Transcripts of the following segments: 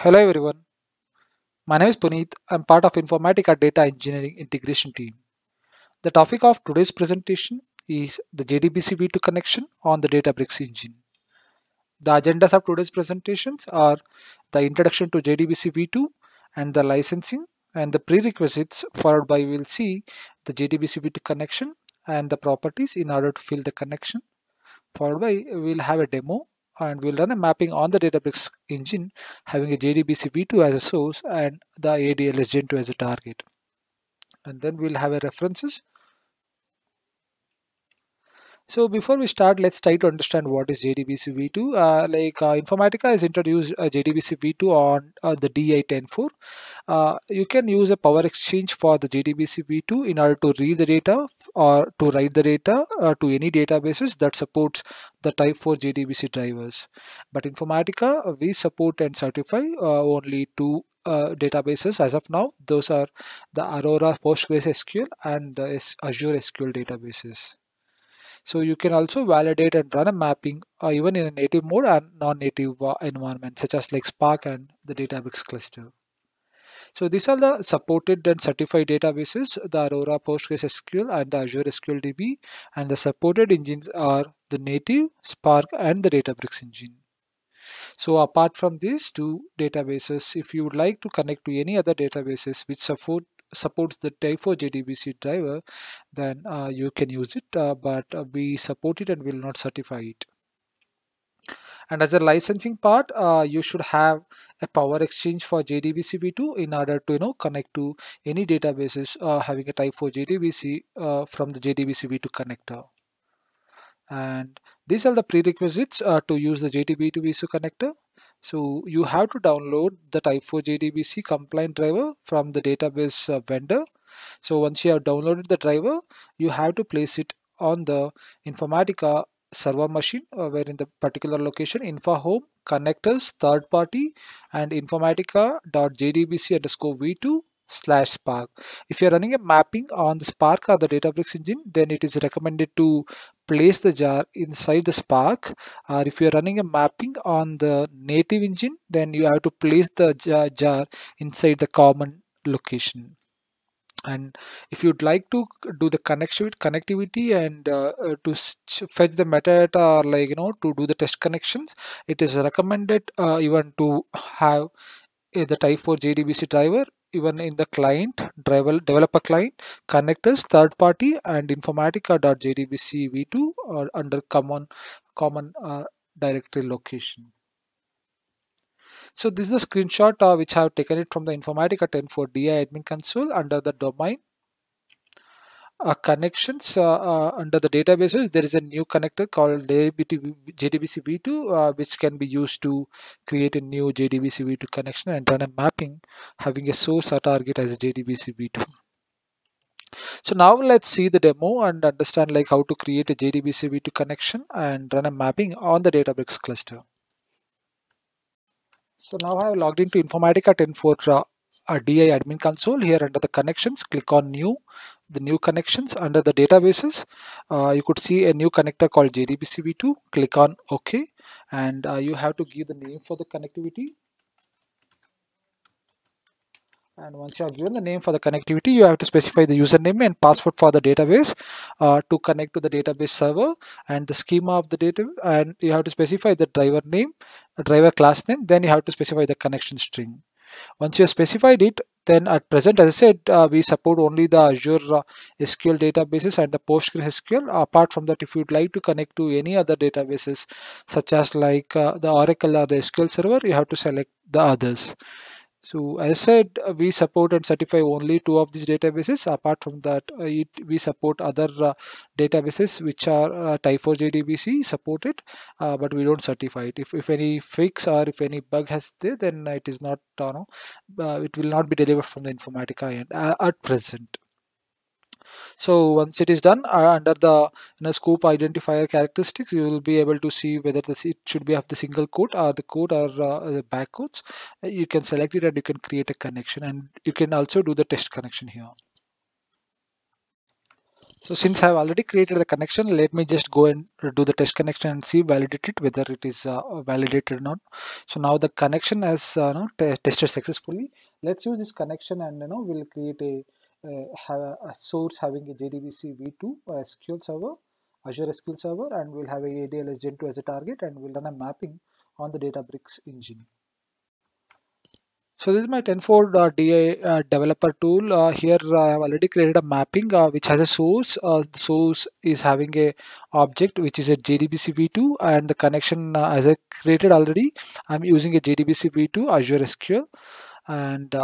Hello everyone, my name is Puneet. I'm part of Informatica Data Engineering Integration team. The topic of today's presentation is the JDBC V2 connection on the Databricks engine. The agendas of today's presentations are the introduction to JDBC V2 and the licensing and the prerequisites, followed by we will see the JDBC V2 connection and the properties in order to fill the connection, followed by we will have a demo and we'll run a mapping on the Databricks engine having a JDBC V2 as a source and the ADLS Gen2 as a target. And then we'll have a references. So before we start, let's try to understand what is JDBC V2. Informatica has introduced JDBC V2 on the DI 10.4. You can use a PowerExchange for the JDBC V2 in order to read the data or to write the data to any databases that supports the type 4 JDBC drivers. But Informatica, we support and certify only two databases as of now. Those are the Aurora PostgreSQL and the Azure SQL databases. So you can also validate and run a mapping even in a native mode and non-native environment such as like Spark and the Databricks cluster. So these are the supported and certified databases, the Aurora PostgreSQL and the Azure SQL DB, and the supported engines are the native, Spark and the Databricks engine. So apart from these two databases, if you would like to connect to any other databases which supports the type 4 JDBC driver, then you can use it, but we support it and will not certify it. And as a licensing part, you should have a PowerExchange for JDBC V2 in order to connect to any databases having a type 4 JDBC from the JDBC V2 connector. And these are the prerequisites to use the JDBC V2 connector. So you have to download the type 4 JDBC compliant driver from the database vendor. So once you have downloaded the driver, you have to place it on the Informatica server machine where in the particular location info home connectors third party and informatica.jdbc_v2/spark. If you are running a mapping on the Spark or the Databricks engine, then it is recommended to place the jar inside the Spark, or if you are running a mapping on the native engine, then you have to place the jar inside the common location. And if you'd like to do the connectivity and to fetch the metadata or to do the test connections, it is recommended even to have the type 4 JDBC driver even in the client, developer client, connectors, third party, and informatica.jdbc v2 or under common directory location. So this is a screenshot which I have taken it from the Informatica 10.4 DI Admin Console under the domain. Connections under the databases, there is a new connector called JDBC V2 which can be used to create a new JDBC V2 connection and run a mapping having a source or target as a JDBC V2. So now let's see the demo and understand how to create a JDBC V2 connection and run a mapping on the Databricks cluster. So now I have logged into Informatica 10.4 DI Admin Console. Here under the connections, click on new. The new connections under the databases, you could see a new connector called JDBC V2. Click on OK, and you have to give the name for the connectivity. And once you have given the name for the connectivity, you have to specify the username and password for the database to connect to the database server and the schema of the database. And you have to specify the driver name, driver class name. Then you have to specify the connection string. Once you have specified it, then at present, as I said, we support only the Azure SQL databases and the PostgreSQL. Apart from that, if you'd like to connect to any other databases, such as the Oracle or the SQL Server, you have to select the others. So as I said, we support and certify only two of these databases. Apart from that, we support other databases which are type 4 JDBC supported, but we don't certify it. If any fix or if any bug has there, then it is not, it will not be delivered from the Informatica end at present. So once it is done, under the scope identifier characteristics, you will be able to see whether it should be of the single quote or the quote or the back quotes. You can select it and you can create a connection, and you can also do the test connection here. So since I have already created the connection, let me just go and do the test connection and see, validate it, whether it is validated or not. So now the connection has tested successfully. Let's use this connection and we'll create a source having a JDBC V2 SQL server, Azure SQL server, and we'll have a ADLS Gen2 as a target, and we'll run a mapping on the Databricks engine. So this is my 10.4 DI developer tool. Here I have already created a mapping which has a source. The source is having a object which is a JDBC V2, and the connection as I created already, I'm using a JDBC V2 Azure SQL, and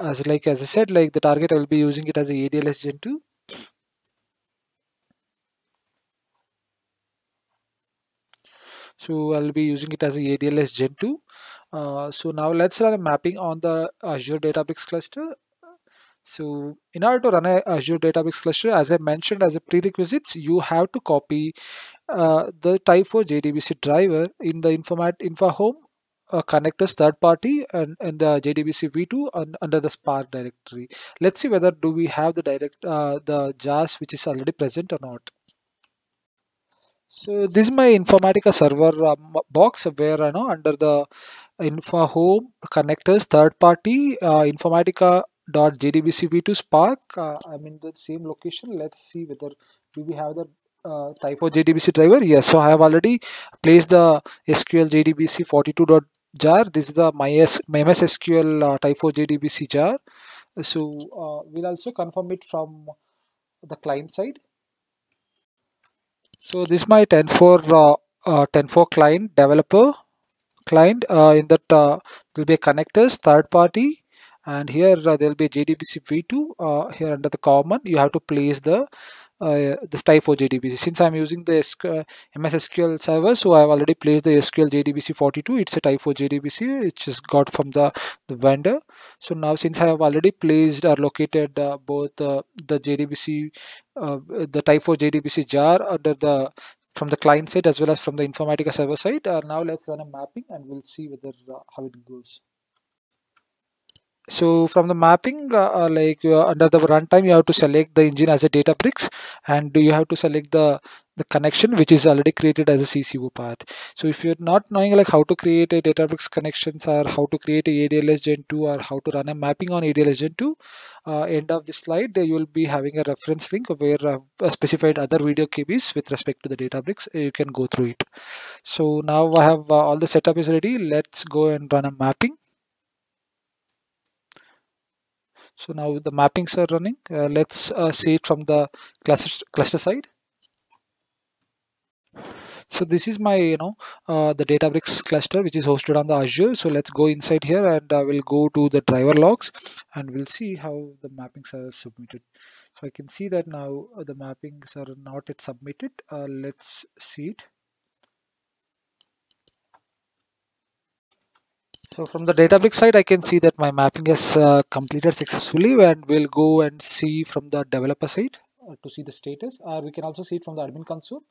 as I said, like the target, I will be using it as a ADLS Gen2. So I'll be using it as a ADLS Gen2. So now let's run a mapping on the Azure Databricks cluster. So in order to run a Azure Databricks cluster, as I mentioned as a prerequisites, you have to copy the type 4 JDBC driver in the infra home connectors third party and the JDBC V2 under the Spark directory. Let's see whether do we have the JAS which is already present or not. So this is my Informatica server box where under the infra home connectors third party Informatica.jdbcv2 Spark. I'm in the same location. Let's see whether do we have the type 4 JDBC driver. Yes, so I have already placed the SQL JDBC 42.jar. This is the MS SQL type 4 JDBC jar. So we'll also confirm it from the client side. So this is my 10.4 client developer client. In that there will be a connectors third party, and here there will be a JDBC v2. Here under the common, you have to place the this type 4 JDBC. Since I'm using the MS SQL server, so I've already placed the SQL JDBC 42. It's a type 4 JDBC which is got from the vendor. So now since I have already placed or located both the JDBC, the type 4 JDBC jar under the from the client side as well as from the Informatica server side, now let's run a mapping and we'll see whether how it goes. So from the mapping, under the runtime, you have to select the engine as a Databricks, and you have to select the connection which is already created as a CCO path. So if you're not knowing like how to create a Databricks connections or how to create a ADLS Gen2 or how to run a mapping on ADLS Gen2, end of this slide, you will be having a reference link where I've specified other video KBs with respect to the Databricks. You can go through it. So now I have all the setup is ready. Let's go and run a mapping. So now the mappings are running. Let's see it from the cluster side. So this is my the Databricks cluster which is hosted on the Azure. So let's go inside here and we'll go to the driver logs and we'll see how the mappings are submitted. So I can see that now the mappings are not yet submitted. Let's see it. So from the Databricks side, I can see that my mapping is completed successfully, and we'll go and see from the developer side to see the status, or we can also see it from the admin console.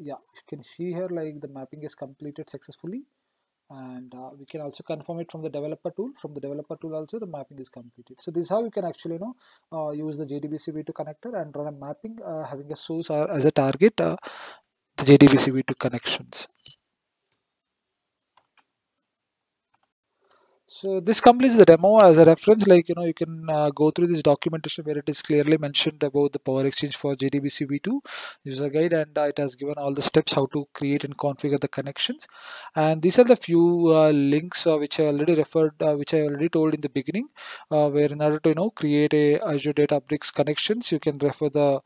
Yeah, you can see here like the mapping is completed successfully, and we can also confirm it from the developer tool. From the developer tool also the mapping is completed. So this is how you can actually use the JDBC V2 connector and run a mapping having a source or as a target the JDBC V2 connections. So this completes the demo. As a reference, you can go through this documentation where it is clearly mentioned about the PowerExchange for JDBC V2 user guide, and it has given all the steps how to create and configure the connections. And these are the few links which I already referred, which I already told in the beginning, where in order to create a Azure Databricks connections, you can refer the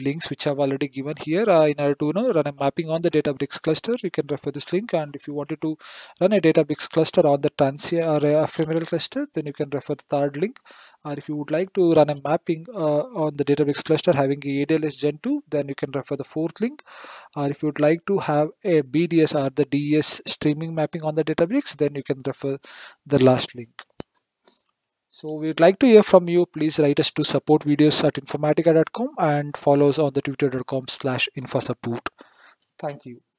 links which I've already given here. In order to run a mapping on the Databricks cluster, you can refer this link, and if you wanted to run a Databricks cluster on the transient or ephemeral cluster, then you can refer the third link. Or if you would like to run a mapping on the Databricks cluster having a ADLS Gen2, then you can refer the fourth link. Or if you would like to have a BDS or the DES streaming mapping on the Databricks, then you can refer the last link. So we would like to hear from you. Please write us to supportvideos@informatica.com and follow us on the twitter.com/infosupport. Thank you.